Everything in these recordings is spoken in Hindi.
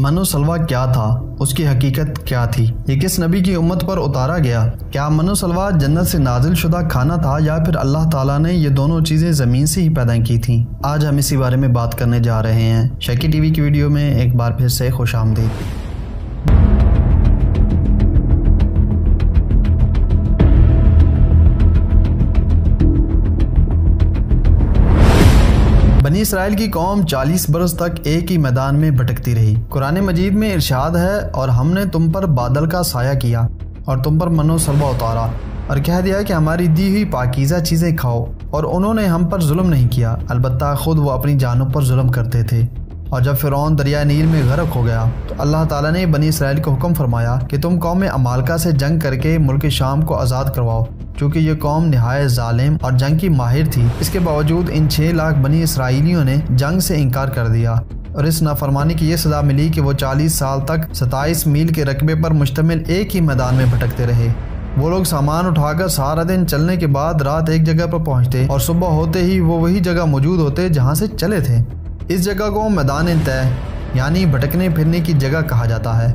मन सलवा क्या था, उसकी हकीकत क्या थी, ये किस नबी की उम्मत पर उतारा गया, क्या मन सलवा जन्नत से नाजिल शुदा खाना था या फिर अल्लाह ताला ने ये दोनों चीज़ें ज़मीन से ही पैदा की थी। आज हम इसी बारे में बात करने जा रहे हैं। शकी टीवी की वीडियो में एक बार फिर से खुश आमदीद। बनी इसराइल की कौम 40 बरस तक एक ही मैदान में भटकती रही। कुरान मजीद में इरशाद है, और हमने तुम पर बादल का साया किया और तुम पर मनो सलवा उतारा और कह दिया कि हमारी दी हुई पाकीज़ा चीज़ें खाओ, और उन्होंने हम पर जुल्म नहीं किया, अलबत्ता खुद वो अपनी जानों पर जुल्म करते थे। और जब फिरौन दरिया नील में गर्क हो गया तो अल्लाह ताला ने बनी इसराइल को हुक्म फरमाया कि तुम कौम अमालका से जंग करके मुल्क शाम को आज़ाद करवाओ, क्योंकि ये कौम नहायत जालिम और जंग की माहिर थी। इसके बावजूद इन 6 लाख बनी इसराइलियों ने जंग से इनकार कर दिया, और इस नाफरमानी की ये सज़ा मिली कि वो 40 साल तक 27 मील के रकबे पर मुश्तमिल एक ही मैदान में भटकते रहे। वो लोग सामान उठाकर सारा दिन चलने के बाद रात एक जगह पर पहुँचते और सुबह होते ही वो वही जगह मौजूद होते जहाँ से चले थे। इस जगह को मैदान तय यानी भटकने फिरने की जगह कहा जाता है।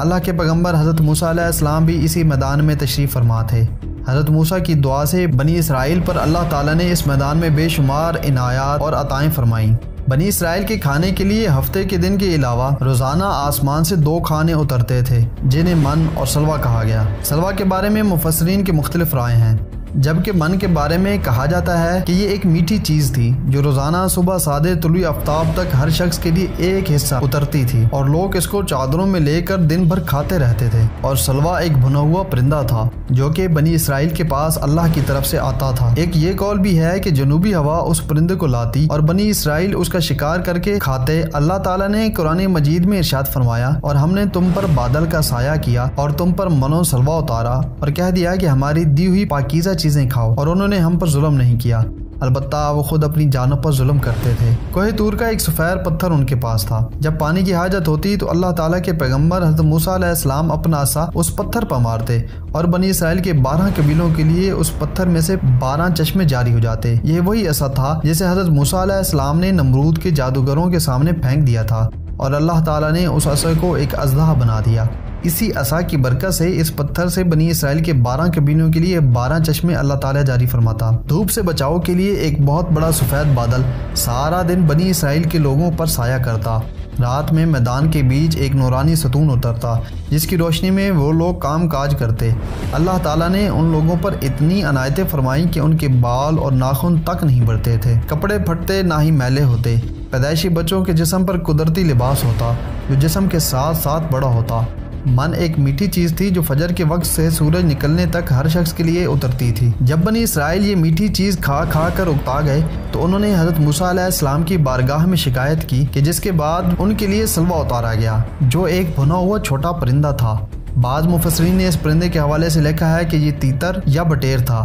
अल्लाह के पैगम्बर हजरत मूसा अलैहिस्सलाम भी इसी मैदान में तशरीफ़ फरमा थे। हजरत मूसा की दुआ से बनी इसराइल पर अल्लाह ताला ने इस मैदान में बेशुमार इनायात और अताएँ फरमाईं। बनी इसराइल के खाने के लिए हफ्ते के दिन के अलावा रोज़ाना आसमान से 2 खाने उतरते थे, जिन्हें मन और सलवा कहा गया। सलवा के बारे में मुफस्सरीन के मुख्तलिफ राय हैं, जबकि मन के बारे में कहा जाता है कि ये एक मीठी चीज़ थी जो रोज़ाना सुबह सादे तुलुई आफ्ताब तक हर शख्स के लिए एक हिस्सा उतरती थी, और लोग इसको चादरों में लेकर दिन भर खाते रहते थे। और सलवा एक भुना हुआ परिंदा था जो कि बनी इसराइल के पास अल्लाह की तरफ से आता था। एक ये कौल भी है कि जनूबी हवा उस परिंदे को लाती और बनी इसराइल उसका शिकार करके खाते। अल्लाह ताला ने कुरान मजीद में इरशाद फरमाया, और हमने तुम पर बादल का साया किया और तुम पर मनो सलवा उतारा और कह दिया कि हमारी दी हुई पाकीज़ा चीज़ें खाओ, और उन्होंने हम पर जुल्म नहीं किया, अलबत्ता वो खुद अपनी जानों पर जुल्म करते थे। कोहे तूर का एक सफ़ैर पत्थर उनके पास था। जब पानी की हाजत होती तो अल्लाह ताला के पैगम्बर हज़रत मूसा अलैहिस्सलाम अपना असा उस पत्थर पर मारते, और बनी इसराइल के 12 कबीलों के लिए उस पत्थर में से 12 चश्मे जारी हो जाते। यह वही असा था जिसे हज़रत मूसा अलैहिस्सलाम ने नमरूद के जादूगरों के सामने फेंक दिया था, और अल्लाह ताला ने उस असा को एक अज़्ज़ाह बना दिया। इसी असा की बरकत से इस पत्थर से बनी इसराइल के 12 कबीलों के लिए 12 चश्मे अल्लाह ताला जारी फरमाता। धूप से बचाव के लिए एक बहुत बड़ा सफ़ेद बादल सारा दिन बनी इसराइल के लोगों पर साया करता। रात में मैदान के बीच एक नौरानी सतून उतरता, जिसकी रोशनी में वो लोग काम काज करते। अल्लाह ताला ने उन लोगों पर इतनी अनायतें फरमाई कि उनके बाल और नाखून तक नहीं बढ़ते थे, कपड़े फटते ना ही मैले होते। पैदाइशी बच्चों के जिसम पर कुदरती लिबास होता जो जिसम के साथ साथ बड़ा होता। मन एक मीठी चीज़ थी जो फजर के वक्त से सूरज निकलने तक हर शख्स के लिए उतरती थी। जब बनी इसराइल ये मीठी चीज़ खा खा कर उगता गए तो उन्होंने हज़रत मूसा अलैहिस्सलाम की बारगाह में शिकायत की, कि जिसके बाद उनके लिए सलवा उतारा गया जो एक भुना हुआ छोटा परिंदा था। बाद मुफस्सरीन ने इस परिंदे के हवाले से लिखा है कि ये तीतर या बटेर था।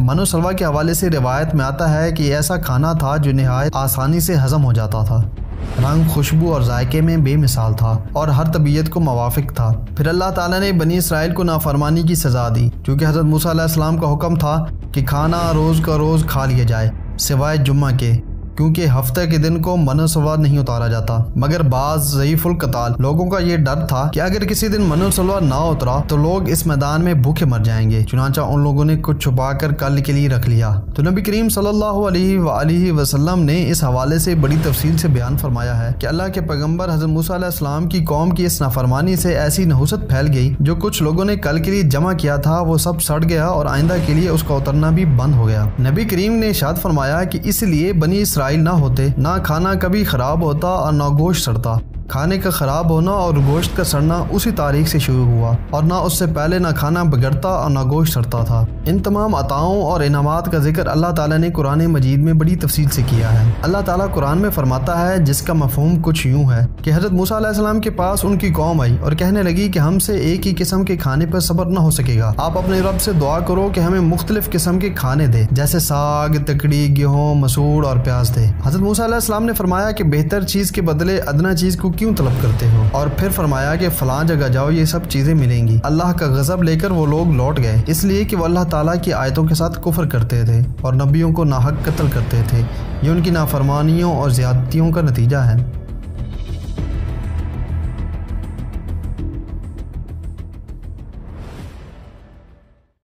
मनो सलवा के हवाले से रिवायत में आता है कि ऐसा खाना था जो नहायत आसानी से हजम हो जाता था, रंग खुशबू और जायके में बेमिसाल था, और हर तबीयत को मुवाफिक था। फिर अल्लाह ताला ने बनी इसराइल को नाफरमानी की सज़ा दी, क्योंकि हज़रत मूसा अलैहिस्सलाम का हुक्म था कि खाना रोज़ का रोज़ खा लिया जाए सिवाय जुम्मा के, क्योंकि हफ्ते के दिन को मनो सलवा नहीं उतारा जाता। मगर बाज़ ज़ईफुल कताल लोगों का ये डर था कि अगर किसी दिन मनो सलवा ना उतरा तो लोग इस मैदान में भूखे मर जाएंगे। चुनांचा उन लोगों ने कुछ छुपाकर कल के लिए रख लिया। तो नबी करीम सल्लल्लाहु अलैहि वसल्लम ने इस हवाले से बड़ी तफसील से बयान फरमाया है कि अल्लाह के पैगम्बर हज़रत मूसा अलैहिस्सलाम की कौम की इस नाफरमानी से ऐसी नहुसत फैल गई, जो कुछ लोगों ने कल के लिए जमा किया था वो सब सड़ गया, और आइंदा के लिए उसका उतरना भी बंद हो गया। नबी करीम ने इरशाद फरमाया कि इसलिए बनी इसराइल ना होते, ना खाना कभी खराब होता और ना गोश्त सड़ता। खाने का खराब होना और गोश्त का सड़ना उसी तारीख से शुरू हुआ, और ना उससे पहले ना खाना बिगड़ता और ना गोश्त सड़ता था। इन तमाम अताओं और इनामात का जिक्र अल्लाह ताला ने कुरान मजीद में बड़ी तफसील से किया है। अल्लाह ताला कुरान में फरमाता है, जिसका मफहूम कुछ यूँ है कि हज़रत मूसा अलैहिस्सलाम के पास उनकी कौम आई और कहने लगी कि हमसे एक ही किस्म के खाने पर सब्र न हो सकेगा, आप अपने रब से दुआ करो कि हमें मुख्तलिफ किस्म के खाने दे, जैसे साग, तकड़ी, गेहूँ, मसूर और प्याज दे। हज़रत मूसा अलैहिस्सलाम ने फरमाया कि बेहतर चीज़ के बदले अदना चीज़ को क्यों तलब करते हो। और फिर फरमाया कि फलां जगह जाओ, ये सब चीज़ें मिलेंगी। अल्लाह का गज़ब लेकर वो लोग लौट गए, इसलिए कि वो अल्लाह ताला की आयतों के साथ कुफर करते थे और नबियों को नाहक कत्ल करते थे। ये उनकी नाफरमानियों और ज़्यादतियों का नतीजा है।